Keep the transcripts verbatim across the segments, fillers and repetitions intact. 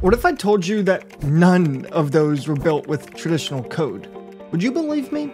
What if I told you that none of those were built with traditional code? Would you believe me?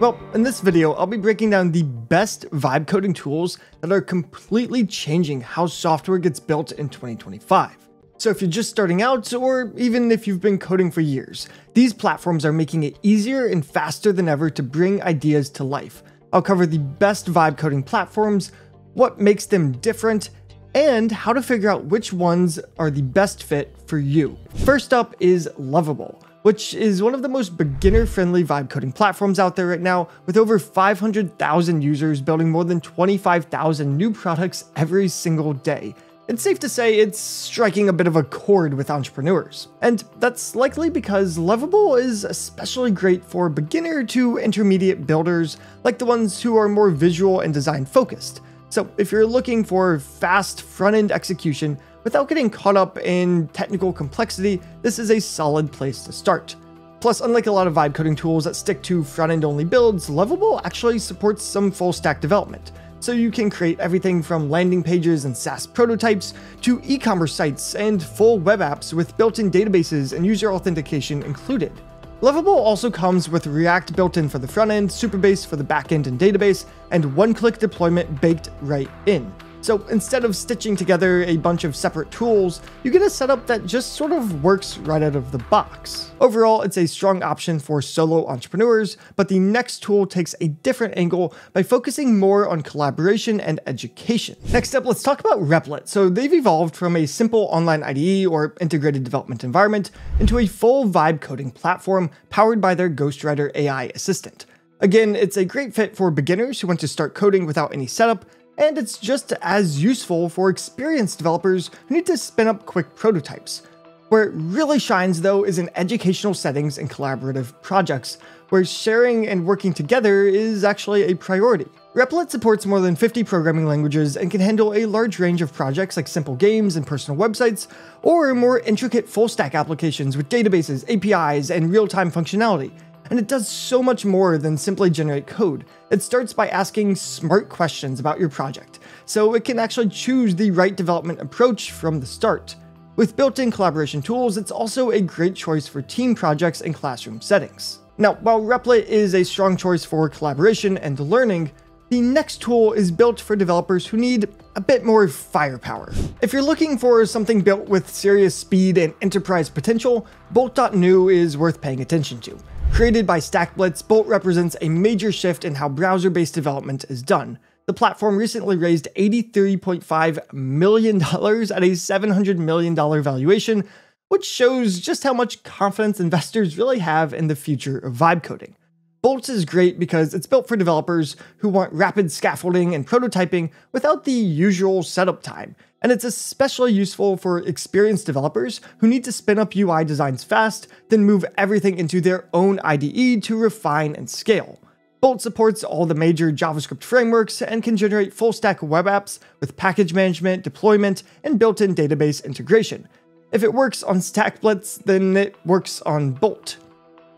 Well, in this video, I'll be breaking down the best vibe coding tools that are completely changing how software gets built in twenty twenty-five. So if you're just starting out, or even if you've been coding for years, these platforms are making it easier and faster than ever to bring ideas to life. I'll cover the best vibe coding platforms, what makes them different, and how to figure out which ones are the best fit for you. First up is Lovable, which is one of the most beginner-friendly vibe coding platforms out there right now, with over five hundred thousand users building more than twenty-five thousand new products every single day. It's safe to say it's striking a bit of a chord with entrepreneurs. And that's likely because Lovable is especially great for beginner to intermediate builders, like the ones who are more visual and design focused. So if you're looking for fast front-end execution without getting caught up in technical complexity, this is a solid place to start. Plus, unlike a lot of vibe coding tools that stick to front-end only builds, Lovable actually supports some full-stack development. So you can create everything from landing pages and SaaS prototypes to e-commerce sites and full web apps with built-in databases and user authentication included. Lovable also comes with React built in for the front end, Superbase for the back end and database, and one-click deployment baked right in. So instead of stitching together a bunch of separate tools, you get a setup that just sort of works right out of the box. Overall, it's a strong option for solo entrepreneurs, but the next tool takes a different angle by focusing more on collaboration and education. Next up, let's talk about Replit. So they've evolved from a simple online I D E or integrated development environment into a full vibe coding platform powered by their Ghostwriter A I assistant. Again, it's a great fit for beginners who want to start coding without any setup, and it's just as useful for experienced developers who need to spin up quick prototypes. Where it really shines, though, is in educational settings and collaborative projects, where sharing and working together is actually a priority. Replit supports more than fifty programming languages and can handle a large range of projects like simple games and personal websites, or more intricate full-stack applications with databases, A P Is, and real-time functionality. And it does so much more than simply generate code. It starts by asking smart questions about your project, so it can actually choose the right development approach from the start. With built-in collaboration tools, it's also a great choice for team projects and classroom settings. Now, while Replit is a strong choice for collaboration and learning, the next tool is built for developers who need a bit more firepower. If you're looking for something built with serious speed and enterprise potential, Bolt dot new is worth paying attention to. Created by StackBlitz, Bolt represents a major shift in how browser-based development is done. The platform recently raised eighty-three point five million dollars at a seven hundred million dollars valuation, which shows just how much confidence investors really have in the future of vibe coding. Bolt is great because it's built for developers who want rapid scaffolding and prototyping without the usual setup time, and it's especially useful for experienced developers who need to spin up U I designs fast, then move everything into their own I D E to refine and scale. Bolt supports all the major JavaScript frameworks and can generate full-stack web apps with package management, deployment, and built-in database integration. If it works on StackBlitz, then it works on Bolt.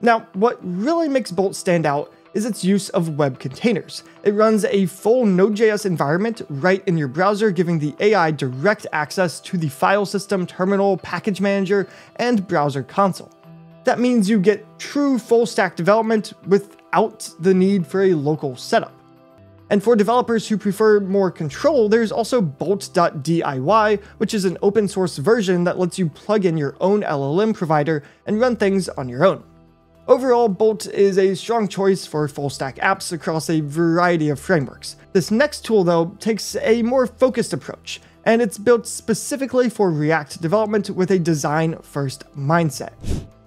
Now, what really makes Bolt stand out is its use of web containers. It runs a full Node J S environment right in your browser, giving the A I direct access to the file system, terminal, package manager, and browser console. That means you get true full-stack development without the need for a local setup. And for developers who prefer more control, there's also Bolt dot D I Y, which is an open source version that lets you plug in your own L L M provider and run things on your own. Overall, Bolt is a strong choice for full-stack apps across a variety of frameworks. This next tool, though, takes a more focused approach, and it's built specifically for React development with a design-first mindset.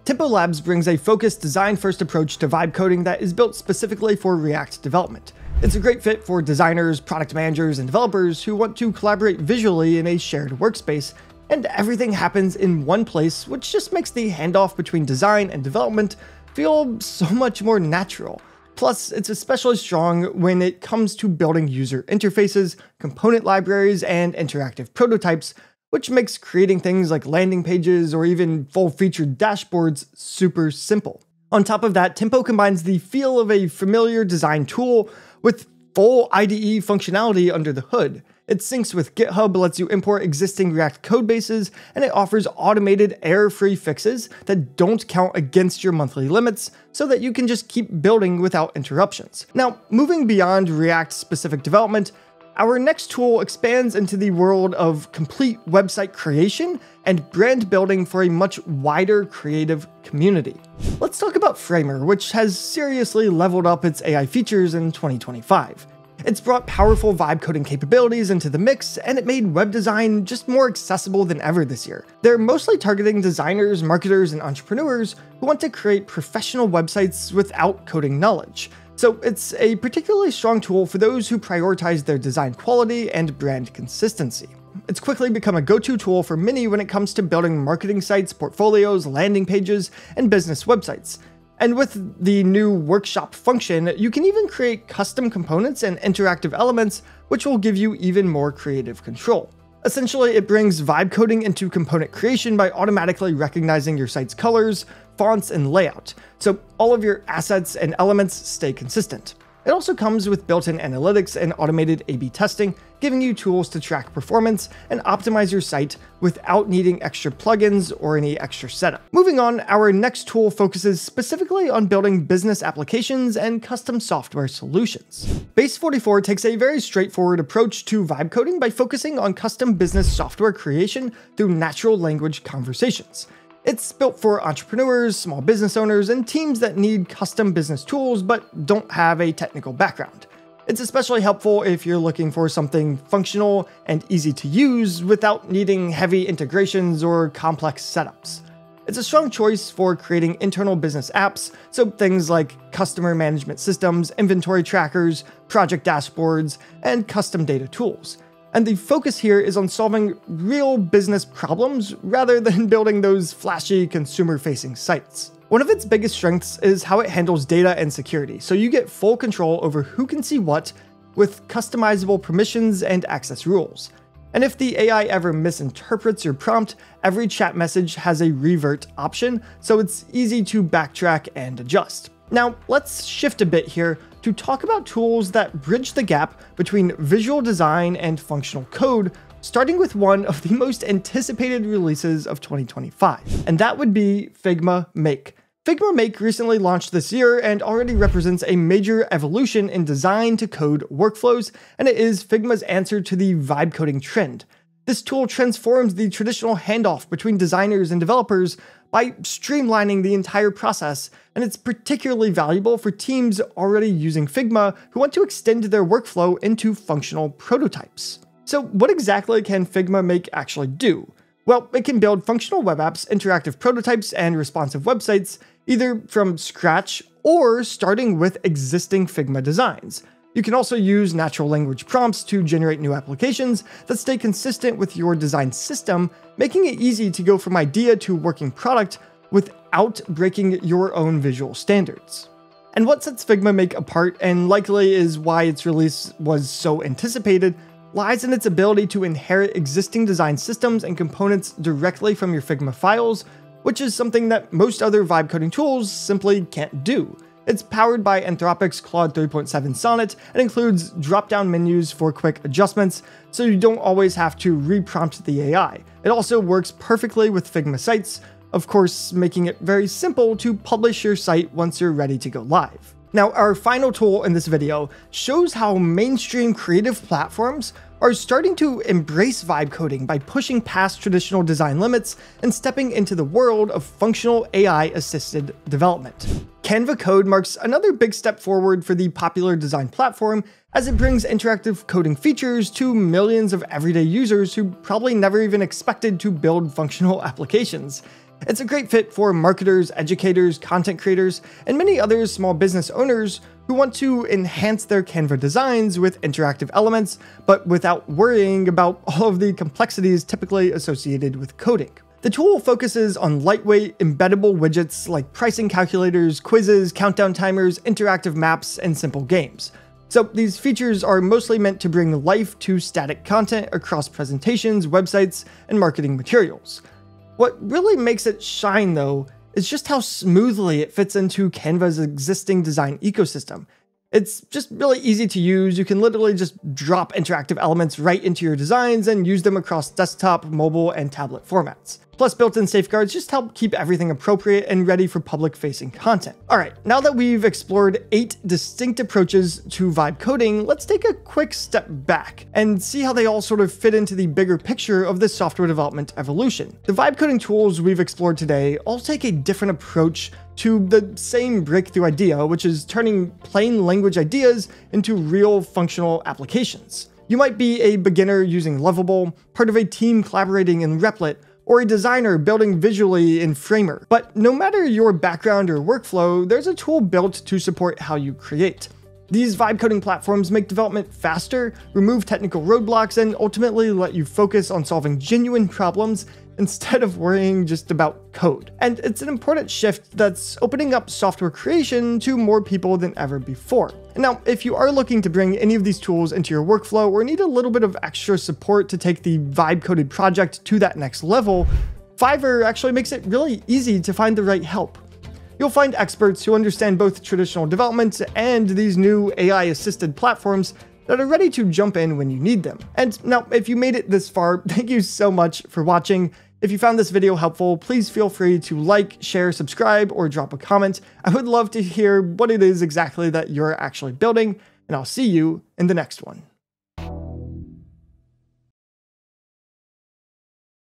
Tempo Labs brings a focused design-first approach to vibe coding that is built specifically for React development. It's a great fit for designers, product managers, and developers who want to collaborate visually in a shared workspace, and everything happens in one place, which just makes the handoff between design and development feel so much more natural. Plus, it's especially strong when it comes to building user interfaces, component libraries, and interactive prototypes, which makes creating things like landing pages or even full-featured dashboards super simple. On top of that, Tempo combines the feel of a familiar design tool with full I D E functionality under the hood. It syncs with GitHub, lets you import existing React code bases, and it offers automated error-free fixes that don't count against your monthly limits so that you can just keep building without interruptions. Now, moving beyond React-specific development, our next tool expands into the world of complete website creation and brand building for a much wider creative community. Let's talk about Framer, which has seriously leveled up its A I features in twenty twenty-five. It's brought powerful vibe coding capabilities into the mix, and it made web design just more accessible than ever this year. They're mostly targeting designers, marketers, and entrepreneurs who want to create professional websites without coding knowledge. So it's a particularly strong tool for those who prioritize their design quality and brand consistency. It's quickly become a go-to tool for many when it comes to building marketing sites, portfolios, landing pages, and business websites. And with the new workshop function, you can even create custom components and interactive elements, which will give you even more creative control. Essentially, it brings vibe coding into component creation by automatically recognizing your site's colors, fonts, and layout, so all of your assets and elements stay consistent. It also comes with built-in analytics and automated A B testing, giving you tools to track performance and optimize your site without needing extra plugins or any extra setup. Moving on, our next tool focuses specifically on building business applications and custom software solutions. Base forty-four takes a very straightforward approach to vibe coding by focusing on custom business software creation through natural language conversations. It's built for entrepreneurs, small business owners, and teams that need custom business tools but don't have a technical background. It's especially helpful if you're looking for something functional and easy to use without needing heavy integrations or complex setups. It's a strong choice for creating internal business apps, so things like customer management systems, inventory trackers, project dashboards, and custom data tools. And the focus here is on solving real business problems rather than building those flashy consumer-facing sites. One of its biggest strengths is how it handles data and security, so you get full control over who can see what with customizable permissions and access rules. And if the A I ever misinterprets your prompt, every chat message has a revert option, so it's easy to backtrack and adjust. Now, let's shift a bit here to talk about tools that bridge the gap between visual design and functional code, starting with one of the most anticipated releases of twenty twenty-five, and that would be Figma Make. Figma Make recently launched this year and already represents a major evolution in design to code workflows, and it is Figma's answer to the vibe coding trend. This tool transforms the traditional handoff between designers and developers by streamlining the entire process, and it's particularly valuable for teams already using Figma who want to extend their workflow into functional prototypes. So what exactly can Figma Make actually do? Well, it can build functional web apps, interactive prototypes, and responsive websites, either from scratch or starting with existing Figma designs. You can also use natural language prompts to generate new applications that stay consistent with your design system, making it easy to go from idea to working product without breaking your own visual standards. And what sets Figma Make apart, and likely is why its release was so anticipated, lies in its ability to inherit existing design systems and components directly from your Figma files, which is something that most other vibe coding tools simply can't do. It's powered by Anthropic's Claude three point seven Sonnet and includes drop-down menus for quick adjustments, so you don't always have to re-prompt the A I. It also works perfectly with Figma sites, of course, making it very simple to publish your site once you're ready to go live. Now, our final tool in this video shows how mainstream creative platforms are starting to embrace vibe coding by pushing past traditional design limits and stepping into the world of functional A I-assisted development. Canva Code marks another big step forward for the popular design platform as it brings interactive coding features to millions of everyday users who probably never even expected to build functional applications. It's a great fit for marketers, educators, content creators, and many other small business owners who want to enhance their Canva designs with interactive elements, but without worrying about all of the complexities typically associated with coding. The tool focuses on lightweight, embeddable widgets like pricing calculators, quizzes, countdown timers, interactive maps, and simple games. So these features are mostly meant to bring life to static content across presentations, websites, and marketing materials. What really makes it shine, though, is just how smoothly it fits into Canva's existing design ecosystem. It's just really easy to use. You can literally just drop interactive elements right into your designs and use them across desktop, mobile, and tablet formats. Plus, built-in safeguards just help keep everything appropriate and ready for public-facing content. All right, now that we've explored eight distinct approaches to vibe coding, let's take a quick step back and see how they all sort of fit into the bigger picture of this software development evolution. The vibe coding tools we've explored today all take a different approach to the same breakthrough idea, which is turning plain language ideas into real functional applications. You might be a beginner using Lovable, part of a team collaborating in Replit, or a designer building visually in Framer. But no matter your background or workflow, there's a tool built to support how you create. These vibe coding platforms make development faster, remove technical roadblocks, and ultimately let you focus on solving genuine problems instead of worrying just about code. And it's an important shift that's opening up software creation to more people than ever before. Now, if you are looking to bring any of these tools into your workflow or need a little bit of extra support to take the vibe-coded project to that next level, Fiverr actually makes it really easy to find the right help. You'll find experts who understand both traditional development and these new A I-assisted platforms that are ready to jump in when you need them. And now, if you made it this far, thank you so much for watching. If you found this video helpful, please feel free to like, share, subscribe, or drop a comment. I would love to hear what it is exactly that you're actually building, and I'll see you in the next one.